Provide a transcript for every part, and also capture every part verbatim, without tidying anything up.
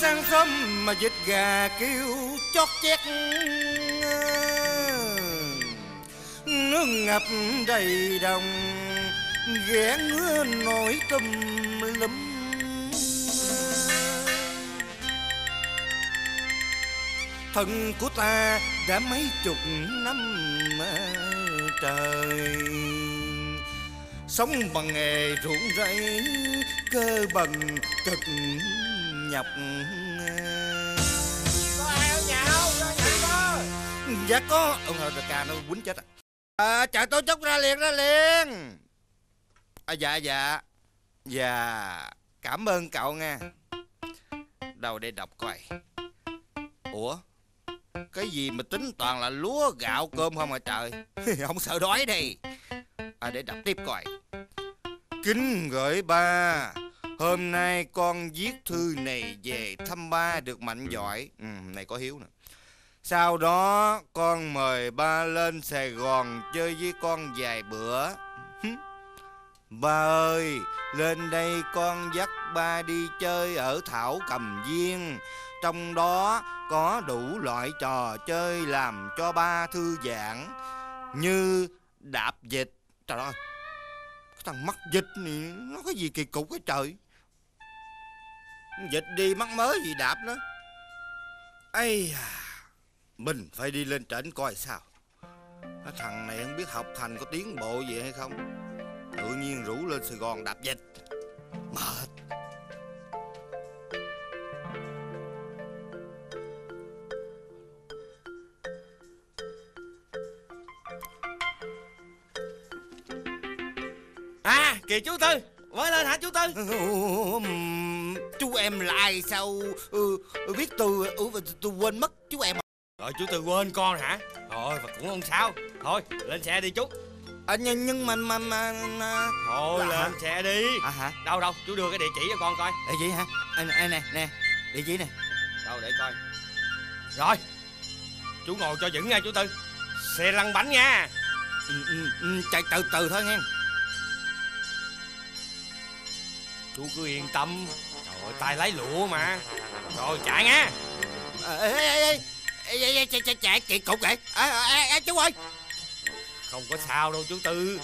sang sớm mà vịt gà kêu chót chét, nước ngập đầy đồng ghé ngứa nổi tùm lum. Thân của ta đã mấy chục năm trời sống bằng nghề ruộng rẫy cơ bần cực nhọc. Có ai ở nhà không? Cho nhà coi. Dạ có. Ông thôi rồi cà nó quýnh chết à. À trời, tôi chốc ra liền ra liền. À dạ dạ. Dạ cảm ơn cậu nha. Đâu để đọc coi. Ủa cái gì mà tính toàn là lúa gạo cơm không à trời. Không sợ đói đi. À để đọc tiếp coi. Kính gửi ba, hôm nay con viết thư này về thăm ba được mạnh giỏi. Ừ, này có hiếu nè. Sau đó con mời ba lên Sài Gòn chơi với con vài bữa. Ba ơi, lên đây con dắt ba đi chơi ở Thảo Cầm Viên. Trong đó có đủ loại trò chơi làm cho ba thư giãn, như đạp vịt. Trời ơi, cái thằng mắc vịt này nó có gì kỳ cục cái trời. Vịt đi mắc mớ gì đạp nó. Ây à, mình phải đi lên trển coi sao. Cái thằng này không biết học hành có tiến bộ gì hay không. Tự nhiên rủ lên Sài Gòn đạp vịt. Mệt. À kìa chú Tư. Mới lên hả chú Tư? Ừ, chú em là ai sao ừ, biết tôi ừ, tôi quên mất chú em. Rồi chú Tư quên con hả? Thôi mà cũng không sao. Thôi lên xe đi chú. À, nhưng nhưng mà mà, mà, mà... Thôi là... lên xe đi. À, hả? Đâu đâu chú đưa cái địa chỉ cho con coi. Địa chỉ hả? À, nè nè địa chỉ nè. Đâu để coi. Rồi chú ngồi cho vững nha chú Tư. Xe lăn bánh nha. Ừ, ừ, ừ, chạy từ từ thôi nha. Chú cứ yên tâm. Trời ơi tay lái lụa mà. Rồi chạy nha. Ê ê ê ê chạy kỳ cục vậy. Ê chú ơi. Không có sao đâu chú Tư.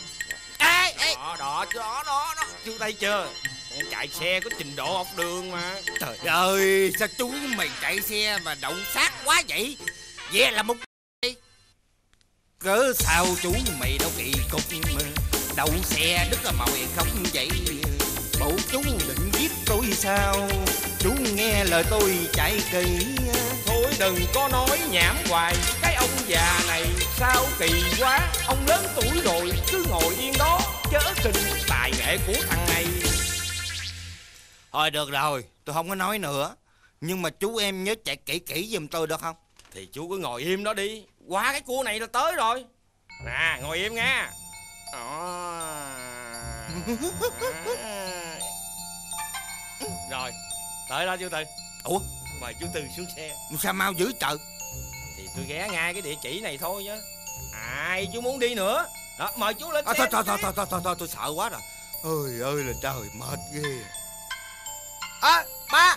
Ê ê đó đó đó đó chú thấy chưa. Con chạy xe có trình độ học đường mà. Trời ơi sao chú mày chạy xe mà đậu sát quá vậy. Ve là một cớ sao chú mày đâu kỳ cục mà. Đậu xe đứt là mày không vậy. Bộ chú định giết tôi sao. Chú nghe lời tôi chạy kỳ. Thôi đừng có nói nhảm hoài. Cái ông già này sao kỳ quá. Ông lớn tuổi rồi cứ ngồi yên đó. Chớ kinh tài nghệ của thằng này. Thôi được rồi, tôi không có nói nữa. Nhưng mà chú em nhớ chạy kỹ kỹ giùm tôi được không? Thì chú cứ ngồi im đó đi. Qua cái cua này là tới rồi. Nè ngồi im nghe. À... Rồi, tới đó chú Tư. Ủa? Mời chú Tư xuống xe. Sao mau dữ trời. Thì tôi ghé ngay cái địa chỉ này thôi chứ. Ai chú muốn đi nữa. Đó, mời chú lên xe. Thôi, thôi, thôi, thôi, thôi, thôi, tôi sợ quá rồi. Ôi ơi là trời, mệt ghê. Ờ, ba.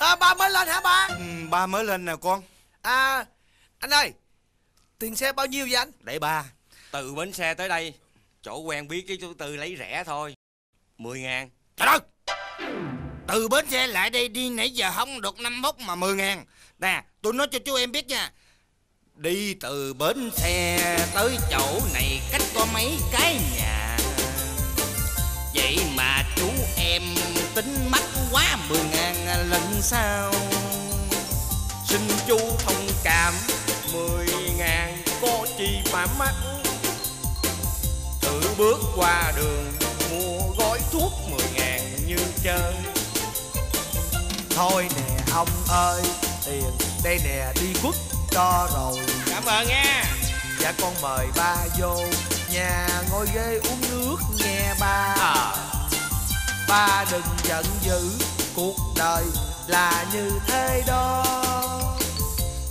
Ờ, ba mới lên hả ba? Ba mới lên nè con. À, anh ơi. Tiền xe bao nhiêu vậy anh? Để ba. Từ bến xe tới đây, chỗ quen biết với chú Tư lấy rẻ thôi. mười ngàn. Trời ơi! Từ bến xe lại đây đi nãy giờ không được năm mốc mà mười ngàn. Nè, tôi nói cho chú em biết nha. Đi từ bến xe tới chỗ này cách có mấy cái nhà. Vậy mà chú em tính mắc quá mười ngàn lần sau. Xin chú thông cảm, mười ngàn có chi mà mắc. Thử bước qua đường mua gói thuốc mười ngàn như chơi. Thôi nè ông ơi, tiền đây nè đi quất cho rồi. Cảm ơn nha. Dạ con mời ba vô nhà ngồi ghế uống nước nghe ba. À. Ba đừng giận dữ, cuộc đời là như thế đó.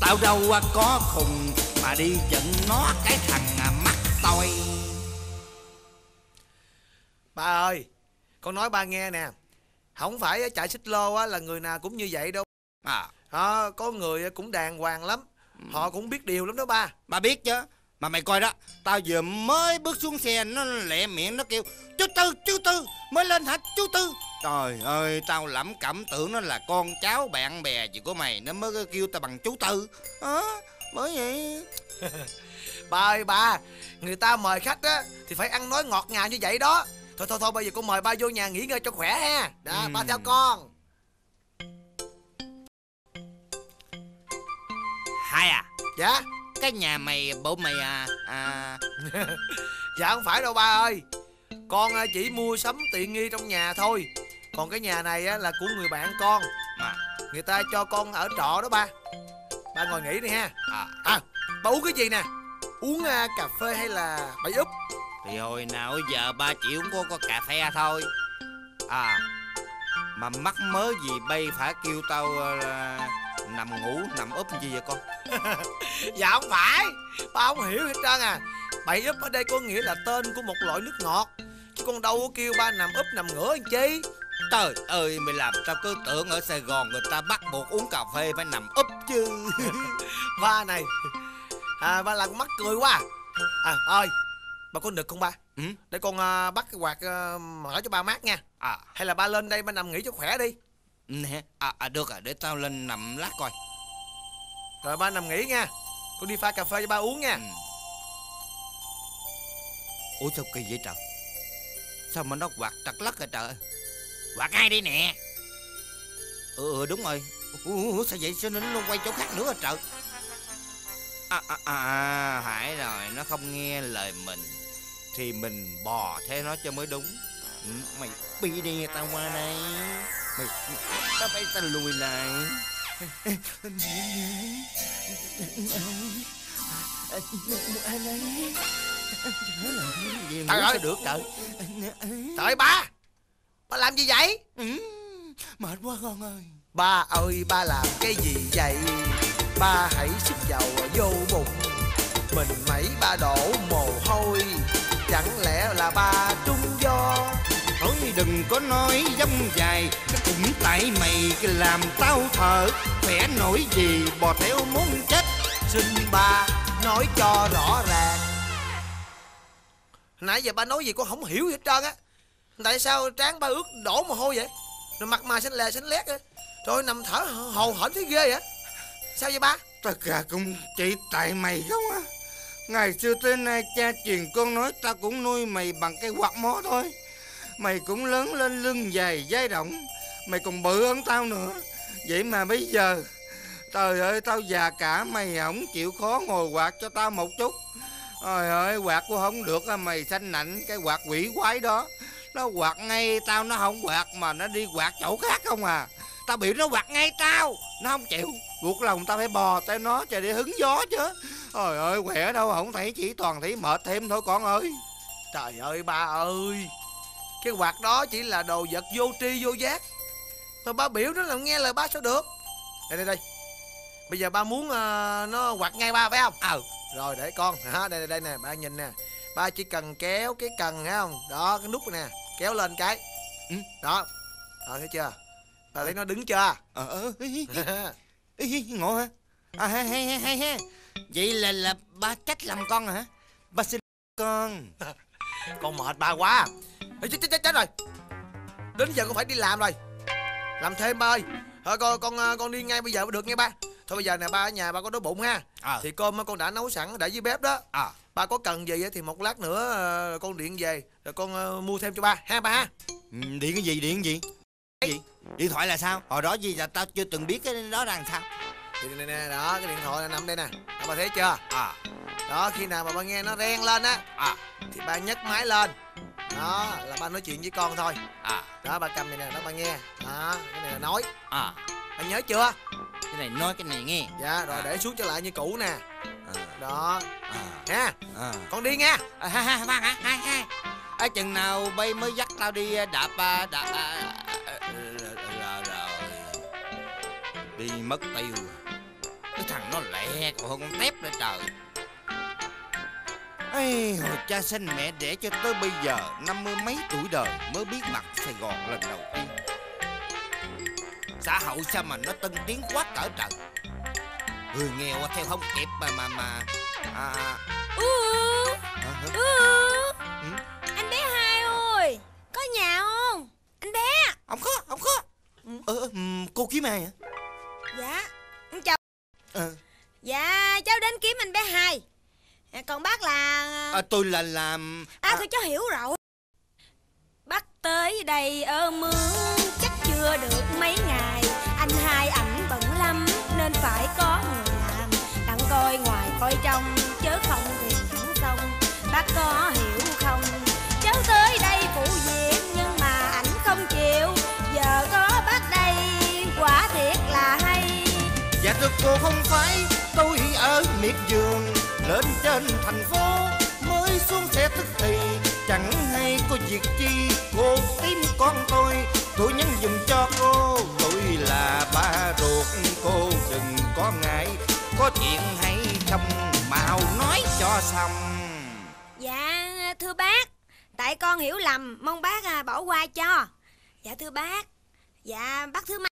Tao đâu có khùng mà đi giận nó cái thằng mắt tôi. Ba ơi, con nói ba nghe nè. Không phải chạy xích lô á, là người nào cũng như vậy đâu à. À, có người cũng đàng hoàng lắm, họ cũng biết điều lắm đó ba. Ba biết chứ. Mà mày coi đó, tao vừa mới bước xuống xe nó lẹ miệng nó kêu chú Tư, chú Tư mới lên hả chú Tư. Trời ơi, tao lẩm cẩm tưởng nó là con cháu bạn bè gì của mày, nó mới kêu tao bằng chú Tư à, bởi vậy. Ba ơi ba, người ta mời khách á thì phải ăn nói ngọt ngào như vậy đó. Thôi thôi thôi, bây giờ con mời ba vô nhà nghỉ ngơi cho khỏe ha. Đó, ừ. ba theo con. Hai à? Dạ. Cái nhà mày bộ mày à, à... Dạ không phải đâu ba ơi, con chỉ mua sắm tiện nghi trong nhà thôi. Còn cái nhà này là của người bạn con mà. Người ta cho con ở trọ đó ba. Ba ngồi nghỉ đi ha. À, à ba uống cái gì nè? Uống à, cà phê hay là bảy úp? Thì hồi nào giờ ba chỉ uống có, có cà phê thôi. À mà mắc mớ gì bay phải kêu tao là... nằm ngủ, nằm úp gì vậy con? Dạ không phải, ba không hiểu hết trơn à. Bảy úp ở đây có nghĩa là tên của một loại nước ngọt, chứ con đâu có kêu ba nằm úp nằm ngửa làm chi. Trời ơi, mày làm tao cứ tưởng ở Sài Gòn người ta bắt buộc uống cà phê phải nằm úp chứ. Ba này, à, ba làm mắc cười quá. À ơi, ba có nực không ba? Ừ? Để con à, bắt cái quạt à, mở cho ba mát nha. À, hay là ba lên đây ba nằm nghỉ cho khỏe đi. Nè, à, à được à, để tao lên nằm lát coi. Rồi ba nằm nghỉ nha, con đi pha cà phê cho ba uống nha. Ừ. Ủa sao kỳ vậy trời? Sao mà nó quạt trật lất rồi trời? Quạt ngay đi nè. Ừ, ừ đúng rồi. Ủa sao vậy, sao nó quay chỗ khác nữa rồi trời? À, à, à, phải rồi, nó không nghe lời mình thì mình bò thế nó cho mới đúng. Ừ, mày bi đi tao qua đây. Mày, tao phải tao lùi lại. Trời ơi, được trời. Trời ơi ba, ba làm gì vậy? Ừ, mệt quá con ơi. Ba ơi, ba làm cái gì vậy? Ba hãy xúc dầu vô bụng, mình mấy ba đổ mồ hôi. Chẳng lẽ là ba trung do? Thôi đừng có nói dông dài, nó cũng tại mày làm tao thở. Khỏe nổi gì bò theo muốn chết. Xin ba nói cho rõ ràng. Nãy giờ ba nói gì con không hiểu hết trơn á. Tại sao trán ba ướt đổ mồ hôi vậy? Rồi mặt mày xanh lè xanh lét á. Rồi nằm thở hồn hển thấy ghê vậy. Sao vậy ba? Tất cả cũng chỉ tại mày không á. Ngày xưa tới nay cha truyền con nói ta cũng nuôi mày bằng cái quạt mó thôi. Mày cũng lớn lên lưng dài dai động, mày còn bự hơn tao nữa. Vậy mà bây giờ, trời ơi tao già cả, mày không chịu khó ngồi quạt cho tao một chút. Trời ơi quạt của không được, mày sanh nạnh cái quạt quỷ quái đó. Nó quạt ngay tao, nó không quạt mà nó đi quạt chỗ khác không à. Tao biểu nó quạt ngay tao, nó không chịu, buộc lòng tao phải bò tới nó cho để hứng gió chứ. Trời ơi khỏe đâu, không thấy chỉ toàn thấy mệt thêm thôi con ơi. Trời ơi ba ơi, cái quạt đó chỉ là đồ vật vô tri vô giác, mà ba biểu nó làm nghe lời ba sao được. Đây đây đây, bây giờ ba muốn uh, nó quạt ngay ba phải không? Ờ à, rồi để con à, đây đây đây nè, ba nhìn nè. Ba chỉ cần kéo cái cần thấy không? Đó cái nút nè, kéo lên cái. Ừ. Đó, rồi thấy chưa? Ba thấy nó đứng chưa? Ờ ngộ hả? À, hay hay hay ha. Vậy là là ba trách làm con hả? Ba xin con. Con mệt ba quá. Ê, chết, chết, chết rồi. Đến giờ con phải đi làm rồi. Làm thêm ba ơi. Thôi con con con đi ngay bây giờ mới được nghe ba. Thôi bây giờ nè ba, ở nhà ba có đói bụng ha. À. Thì cơm con đã nấu sẵn để dưới bếp đó. À. Ba có cần gì thì một lát nữa con điện về rồi con mua thêm cho ba ha ba ha. Điện cái gì điện cái gì? Cái gì? Điện thoại là sao? Hồi đó gì là tao chưa từng biết cái đó là sao. Nè nè đó, cái điện thoại là nằm đây nè. Đó, ba thấy chưa? À. Đó khi nào mà ba nghe nó reng lên á, à, thì ba nhấc máy lên. Đó là ba nói chuyện với con thôi. À. Đó ba cầm này nè, đó ba nghe. Đó, cái này là nói. À. Ba nhớ chưa? Cái này nói, cái này nghe. Dạ, rồi à, để xuống trở lại như cũ nè. À. Đó. À. Ha. À. Con đi nghe. À, ha ha ba hả? Hai hai. Ở chừng nào bay mới dắt tao đi đạp đạp, đạp đi mất tiêu. Cái thằng nó lẹ còn hơn con tép nữa trời. Ê, hồi cha sinh mẹ đẻ cho tới bây giờ năm mươi mấy tuổi đời mới biết mặt Sài Gòn lần đầu tiên. xã hội sao mà nó tân tiến quá cỡ trời. Người nghèo theo không kịp mà mà mà à... ừ. Ừ. Ừ. Ừ. Anh bé Hai ơi, có nhà không? Anh bé. Không có, không có. Ờ, ừ. Cô kiếm ai hả? Dạ, chào. Ừ. Dạ, cháu đến kiếm anh bé Hai. À, còn bác là... À, tôi là làm... À, à, tôi cháu hiểu rồi. Bác tới đây ở mướn chắc chưa được mấy ngày. Anh Hai ảnh bận lắm nên phải có người làm. Đặng coi ngoài coi trong chớ không thì chẳng xong. Bác có hiểu không? Cháu tới đây phụ việc nhưng mà ảnh không chịu. Giờ có bác đây quả thiệt là hay. Dạ thưa cô không phải tôi ở miệt vườn. Lên trên thành phố mới xuống xe thức thì chẳng hay có việc chi. Cô tìm con tôi, tôi nhắn dùm cho cô. Tôi là ba ruột cô đừng có ngại. Có chuyện hay không mau nói cho xong. Dạ thưa bác, tại con hiểu lầm mong bác à, bỏ qua cho. Dạ thưa bác. Dạ bác thứ mấy?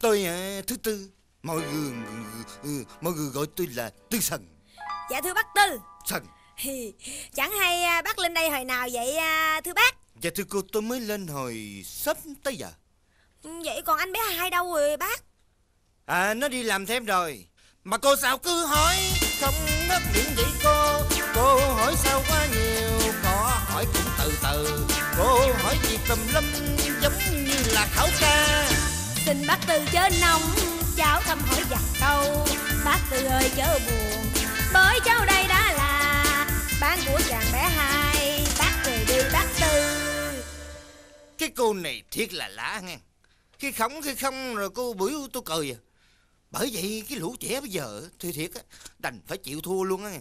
Tôi à, thứ tư. Mọi người, mọi người gọi tôi là Tư Sần. Dạ thưa bác Tư Sần. Chẳng hay bác lên đây hồi nào vậy thưa bác? Dạ thưa cô tôi mới lên hồi sớm tới giờ. Vậy còn anh bé Hai đâu rồi bác? À nó đi làm thêm rồi. Mà cô sao cứ hỏi không ngớt miệng vậy cô? Cô hỏi sao quá nhiều, có hỏi cũng từ từ. Cô hỏi gì tùm lum giống như là khảo ca. Xin bác Tư chớ nóng, cháu thăm hỏi vặt câu. Bác Tư ơi chớ buồn, bởi cháu đây đã là bán của chàng bé Hai. Bác về đi bác Tư. Cái cô này thiệt là lạ nghe. Khi không khi không rồi cô bữa tôi cười à. Bởi vậy cái lũ trẻ bây giờ thì thiệt á, đành phải chịu thua luôn á nghe.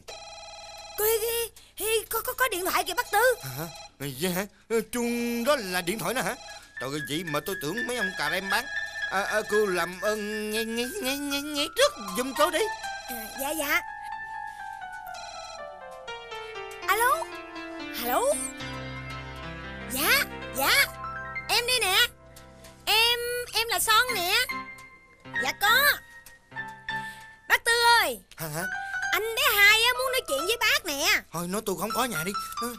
Có, có, có điện thoại kìa bác Tư. Hả? Dạ chung đó là điện thoại nữa hả? Trời ơi vậy mà tôi tưởng mấy ông cà đem bán. À, à, cô làm ơn nghe nghe nghe nghe nghe trước giùm cô đi. À, dạ dạ. Alo. Alo. Dạ dạ. Em đi nè. Em em là Son nè. Dạ có. Bác Tư ơi. Hả hả? Anh bé Hai á muốn nói chuyện với bác nè. Thôi nói tôi không có nhà đi. Vậy,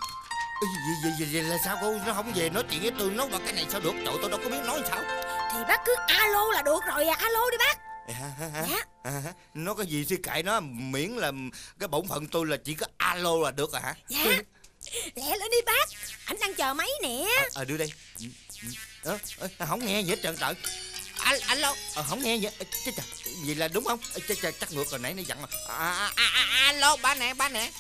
vậy, vậy là sao cô? Nó không về nói chuyện với tôi, nói vào cái này sao được? Trời tôi đâu có biết nói sao. Thì bác cứ alo là được rồi à. Alo đi bác. À, dạ. À, nó có gì thì kệ nó, miễn là cái bổn phận tôi là chỉ có alo là được rồi hả? Dạ. Lẹ lên đi bác, ảnh đang chờ máy nè. Ờ à, à, đưa đây. À, à, không nghe gì hết trơn trời. À, alo à, không nghe gì hết. Chết trời, vậy là đúng không? Chết trời, chắc ngược hồi nãy nó dặn rồi. À, à, à, alo ba nè, ba nè.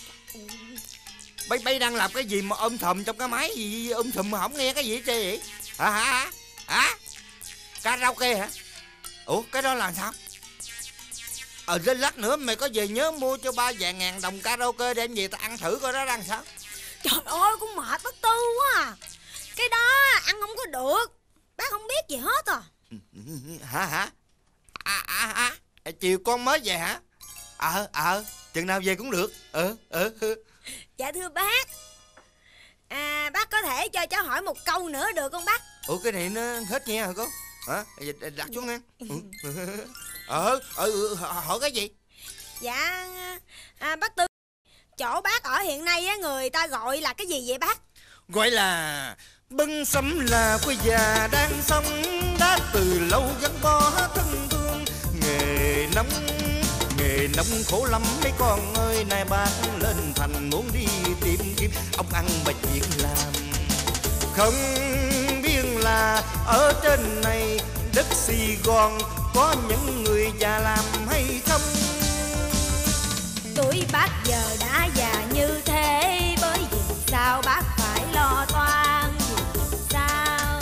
Bay bay đang làm cái gì mà ôm thầm trong cái máy gì, ôm thầm mà không nghe cái gì hết trơn vậy? Hả hả hả? Karaoke hả? Ủa cái đó là sao? Ờ lên lát nữa mày có về nhớ mua cho ba vài ngàn đồng karaoke để em về ta ăn thử coi đó đang sao. Trời ơi cũng mệt bác Tư quá à. Cái đó ăn không có được. Bác không biết gì hết à. Hả hả? À, à, à, à. Chiều con mới về hả? Ờ à, ờ à, chừng nào về cũng được. Ờ ờ Dạ thưa bác. À bác có thể cho cháu hỏi một câu nữa được không bác? Ủa cái này nó hết nghe hả cô? Hả? Đặt xuống nha. Ờ, ừ, hỏi cái gì? Dạ, à, bác Tư, chỗ bác ở hiện nay á, người ta gọi là cái gì vậy bác? Gọi là bưng sâm là quê già đang sống. Đã từ lâu gắn bó thân thương. Nghề nông, nghề nông khổ lắm mấy con ơi. Nay bác lên thành muốn đi tìm kiếm ông ăn mà việc làm. Không là ở trên này đất Sài Gòn có những người già làm hay không? Tuổi bác giờ đã già như thế, bởi vì sao bác phải lo toan? Vì sao,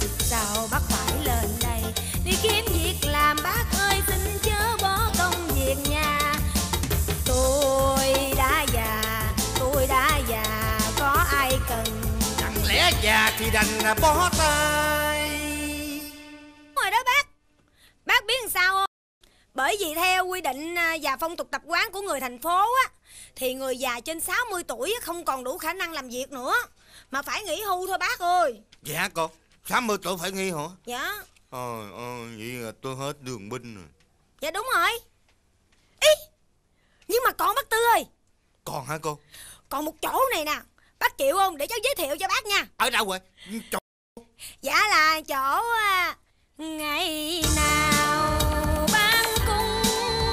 vì sao bác phải lên đây đi kiếm việc làm? Bác ơi xin chớ bỏ công việc nhà. Tôi đã già, tôi đã già, có ai cần? Lẽ già thì đành bó tay. Rồi đó bác. Bác biết làm sao không? Bởi vì theo quy định và phong tục tập quán của người thành phố á, thì người già trên sáu mươi tuổi không còn đủ khả năng làm việc nữa, mà phải nghỉ hưu thôi bác ơi. Dạ cô, sáu mươi tuổi phải nghỉ hả? Dạ. Ờ, ờ, vậy là tôi hết đường binh rồi. Dạ đúng rồi. Ý, nhưng mà còn bác Tư ơi. Còn hả cô? Còn một chỗ này nè, bác chịu không? Để cháu giới thiệu cho bác nha. Ở đâu rồi? Chỗ... Dạ là chỗ... Ngày nào bán cung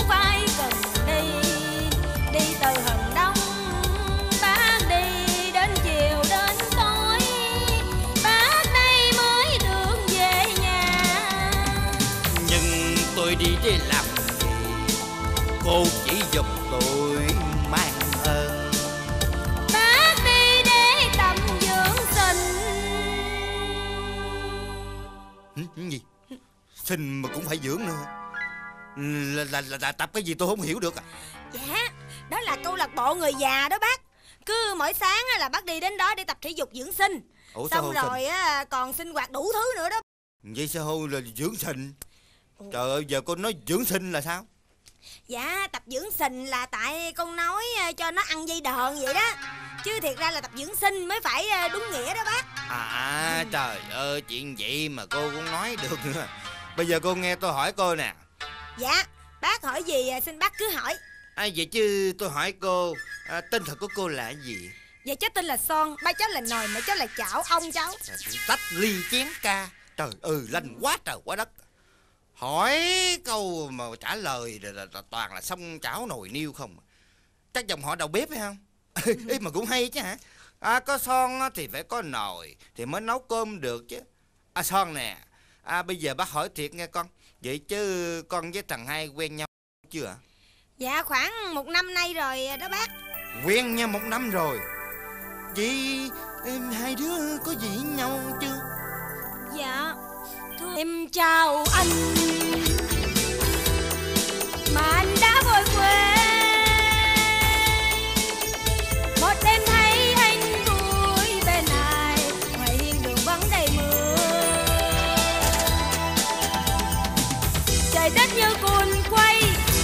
phải cần đi, đi từ Hừng Đông bác đi đến chiều đến tối, bác đây mới được về nhà. Nhưng tôi đi để làm gì, cô chỉ giúp tôi mang ơn. Bác đi để tầm dưỡng sinh. Gì? Sinh mà cũng phải dưỡng nữa. Là, là, là, là tập cái gì tôi không hiểu được à? Dạ, đó là câu lạc bộ người già đó bác. Cứ mỗi sáng là bác đi đến đó để tập thể dục dưỡng sinh. Ủa, xong rồi á, còn sinh hoạt đủ thứ nữa đó. Vậy sao là dưỡng sinh? Ủa. Trời ơi, giờ cô nói dưỡng sinh là sao? Dạ, tập dưỡng sinh là tại con nói cho nó ăn dây đờn vậy đó. Chứ thiệt ra là tập dưỡng sinh mới phải đúng nghĩa đó bác. À, ừ. Trời ơi, chuyện vậy mà cô cũng nói được nữa. Bây giờ cô nghe tôi hỏi cô nè. Dạ, bác hỏi gì xin bác cứ hỏi. À, vậy chứ tôi hỏi cô, à, tên thật của cô là gì? Dạ cháu tên là Son, ba cháu là Nồi, mẹ cháu là Chảo, ông cháu tách ly chén ca. Trời ơi, lanh quá trời quá đất. Hỏi câu mà trả lời là, là, là toàn là xong chảo nồi niêu không. Chắc dòng họ đầu bếp hay không? Ý mà cũng hay chứ hả? À, có Son thì phải có nồi thì mới nấu cơm được chứ. À Son nè, à, bây giờ bác hỏi thiệt nghe con. Vậy chứ con với thằng Hai quen nhau chưa? Dạ khoảng một năm nay rồi đó bác. Quen nhau một năm rồi. Vậy em hai đứa có gì với nhau chưa? Dạ thưa em chào anh, mà anh đã vội quên. Một đêm thấy anh vui bên này, ngoài hiên đường vẫn đầy mưa. Trời đất như cuồn quay,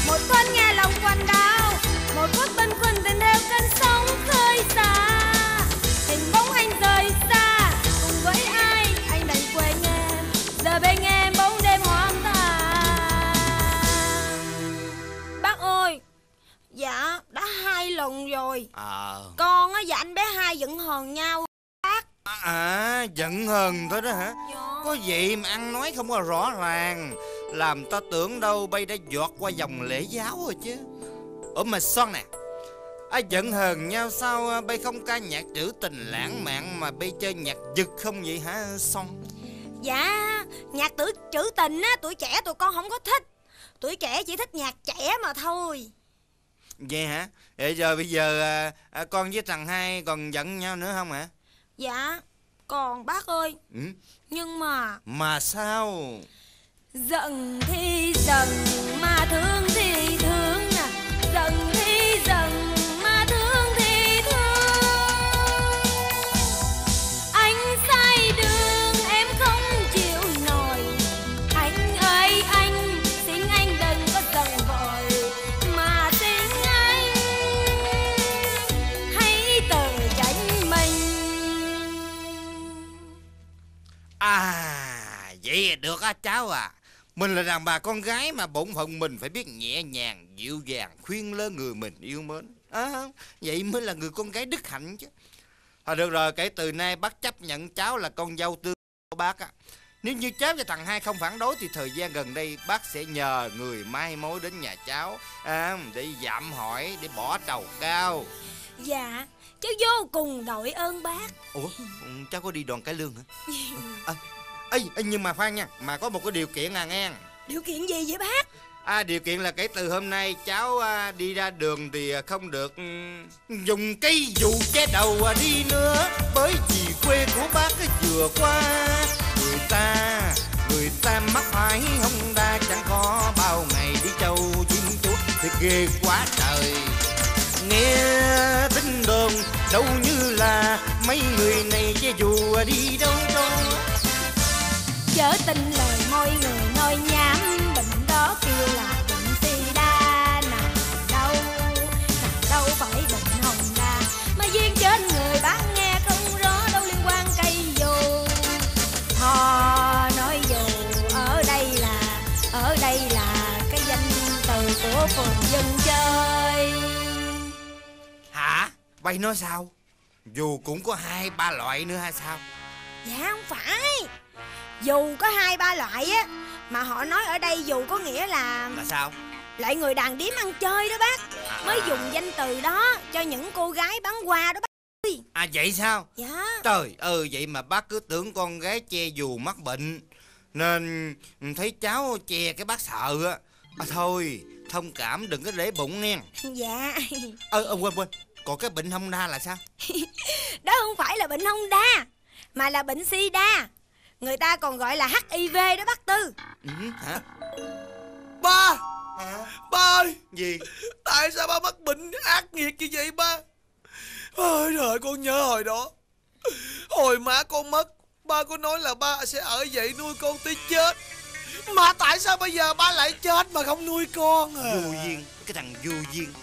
một con nghe lòng quằn đau, một phút bâng khuâng tình theo cơn sóng khơi xa. Hình bóng anh rời xa, cùng với ai anh đành quên em. Giờ bên em bóng đêm hoang tàn. Bác ơi. Dạ, đã hai lần rồi. À. Con á và anh bé Hai giận hờn nhau bác. À, à giận hờn thôi đó hả? Dạ. Có vậy mà ăn nói không có rõ ràng, làm ta tưởng đâu bay đã giọt qua dòng lễ giáo rồi chứ. Ủa mà Son nè, à, giận hờn nhau sao bay không ca nhạc trữ tình lãng mạn mà bay chơi nhạc giật không vậy hả Son? Dạ, nhạc tử, trữ tình á, tuổi trẻ tụi con không có thích. Tuổi trẻ chỉ thích nhạc trẻ mà thôi. Vậy hả? Vậy giờ bây giờ à, à, con với thằng Hai còn giận nhau nữa không hả? Dạ, còn bác ơi. Ừ? Nhưng mà... Mà sao? Giận thì giận, mà thương thì thương nè. Giận thì giận, mà thương thì thương. Anh sai đường, em không chịu nổi. Anh ơi anh, xin anh đừng có giận vội. Mà xin anh, hãy tự tránh mình. À, vậy được á cháu à. Mình là đàn bà con gái mà bổn phận mình phải biết nhẹ nhàng, dịu dàng, khuyên lơ người mình yêu mến. À, vậy mới là người con gái đức hạnh chứ. Thôi à, được rồi, kể từ nay bác chấp nhận cháu là con dâu tương của bác á. Nếu như cháu và thằng Hai không phản đối thì thời gian gần đây bác sẽ nhờ người mai mối đến nhà cháu à, để dạm hỏi, để bỏ trầu cao. Dạ, cháu vô cùng đội ơn bác. Ủa, cháu có đi Đoàn Cải Lương hả? À, Ê, nhưng mà khoan nha, mà có một cái điều kiện à nghe. Điều kiện gì vậy bác? À, điều kiện là kể từ hôm nay cháu à, đi ra đường thì không được dùng cây dù che đầu à, đi nữa. Bởi vì quê của bác vừa qua, người ta, người ta mắc phải không đa. Chẳng có bao ngày đi châu chim chuột thì ghê quá trời. Nghe tin đồn đâu như là mấy người này che dù à, đi đâu đâu. Chớ tin lời môi người nói nhảm, bệnh đó kêu là bệnh sida. Nào đâu, nào đâu phải bệnh hồng đa, mà duyên trên người bác nghe không rõ đâu liên quan cây dù. Họ nói dù ở Quay nói sao? Dù cũng có hai ba loại nữa hay sao? Dạ không phải. Dù có hai ba loại á, mà họ nói ở đây dù có nghĩa là... Là sao? Loại người đàn điếm ăn chơi đó bác. à. Mới dùng danh từ đó cho những cô gái bán hoa đó bác. À vậy sao? Dạ. Trời ơi, vậy mà bác cứ tưởng con gái che dù mắc bệnh, nên thấy cháu che cái bác sợ á. À, thôi thông cảm, đừng có để bụng nghe. Dạ. Ơ ờ, quên quên, còn cái bệnh hông đa là sao? Đó không phải là bệnh hông đa, mà là bệnh sida. Người ta còn gọi là H I V đó bác Tư. Ừ, hả? Ba! Hả? Ba ơi! Gì? Tại sao ba mắc bệnh ác nghiệt như vậy ba? Ôi trời, con nhớ hồi đó, hồi má con mất, ba có nói là ba sẽ ở vậy nuôi con tới chết. Mà tại sao bây giờ ba lại chết mà không nuôi con à? Vô duyên, cái thằng vô duyên.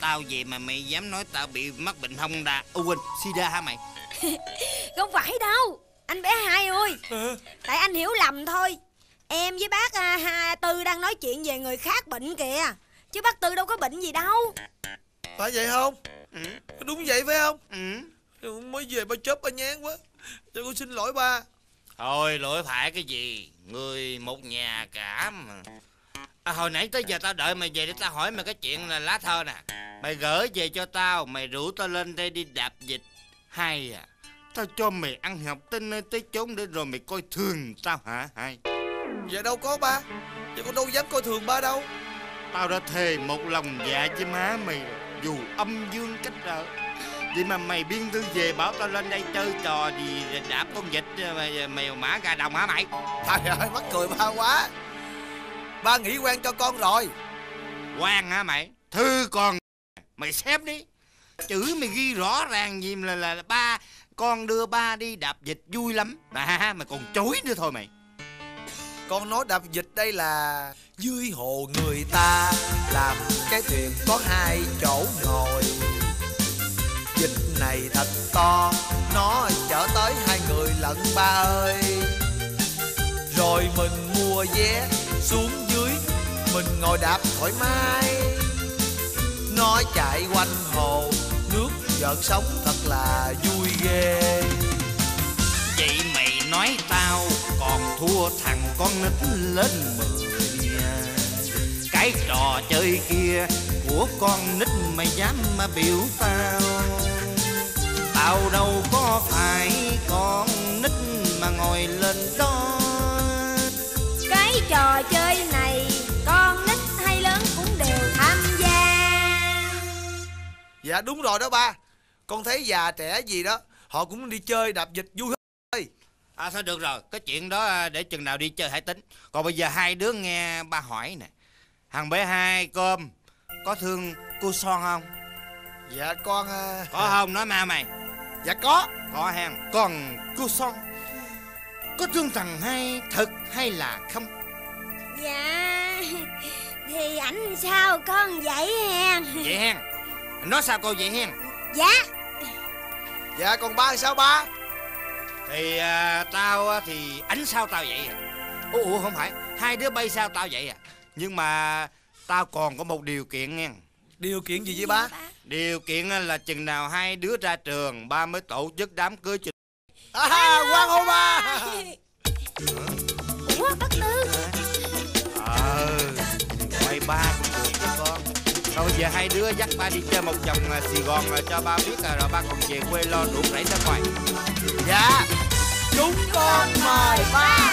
Tao về mà mày dám nói tao bị mắc bệnh hông đa, ô quên, sida hả mày? Không phải đâu anh bé Hai ơi. à. Tại anh hiểu lầm thôi. Em với bác à, Hà, Tư đang nói chuyện về người khác bệnh kìa, chứ bác Tư đâu có bệnh gì đâu. Phải vậy không? Ừ. Đúng vậy phải không? Ừ. Mới về ba chớp ba nhán quá, cho con xin lỗi ba. Thôi lỗi phải cái gì, người một nhà cả mà. À, hồi nãy tới giờ tao đợi mày về để tao hỏi mày cái chuyện là lá thơ nè. Mày gửi về cho tao, mày rủ tao lên đây đi đạp dịch. Hay à, tao cho mày ăn học tới nơi tới chốn để rồi mày coi thường tao hả Hai? Dạ đâu có ba, dạ con đâu dám coi thường ba đâu. Tao đã thề một lòng dạ với má mày rồi, dù âm dương cách trở. Vậy mà mày biên thư về bảo tao lên đây chơi trò gì đạp con vịt mày, mày mã gà đồng hả mày? Trời ơi mắc cười ba quá. Ba nghĩ quan cho con rồi. Quan hả mày? Thư còn mày xếp đi, chữ mày ghi rõ ràng gì là là ba con đưa ba đi đạp vịt vui lắm mà mày còn chối nữa thôi mày. Con nói đạp vịt đây là dưới hồ người ta làm cái thuyền có hai chỗ ngồi. Vịt này thật to, nó chở tới hai người lận ba ơi. Rồi mình mua vé xuống dưới, mình ngồi đạp thoải mái. Nó chạy quanh hồ, nước vợn sóng thật là vui ghê. Vậy mày nói tao còn thua thằng con nít lên mười. Cái trò chơi kia của con nít mày dám mà biểu tao. Tao đâu có phải con nít mà ngồi lên đó. Cái trò chơi này con nít hay lớn cũng đều tham gia. Dạ đúng rồi đó ba, con thấy già trẻ gì đó họ cũng đi chơi đạp vịt vui thôi. À thôi được rồi, cái chuyện đó để chừng nào đi chơi hãy tính. Còn bây giờ hai đứa nghe ba hỏi nè. Thằng bé Hai Cơm có thương cô Son không? Dạ con... Có không? Nói ma mày. Dạ có. Có hàng. Còn cô Son có thương thằng Hai thật hay là không? Dạ... thì ảnh sao con vậy hen? Vậy hen? Nói sao cô vậy hen? Dạ. Dạ còn ba sao ba? Thì à, tao thì ảnh sao tao vậy à? Ủa không phải, hai đứa bay sao tao vậy à? Nhưng mà tao còn có một điều kiện nghe. Điều kiện gì vậy ba? Điều kiện là chừng nào hai đứa ra trường ba mới tổ chức đám cưới trình. À, quan hô ba. Ủa bác Tư? Ờ, quay ba cũng được cho con. Rồi giờ hai đứa dắt ba đi chơi một vòng Sài Gòn rồi cho ba biết rồi ba còn về quê lo đủ rẫy ra ngoài. Dạ. Chúng con mời ba.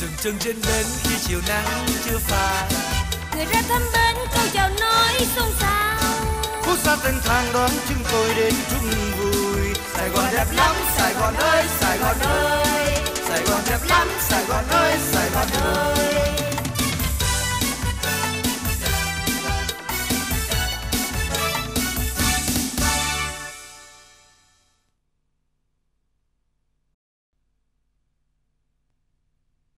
Dừng chân trên bến khi chiều nắng chưa phai. Người ra thăm bến câu chào nói xôn xao. Phút xa thanh thang đón chúng tôi đến chung vui. Sài Gòn đẹp lắm, Sài Gòn ơi, Sài Gòn ơi. Sài Gòn đẹp lắm, Sài Gòn ơi, Sài Gòn ơi.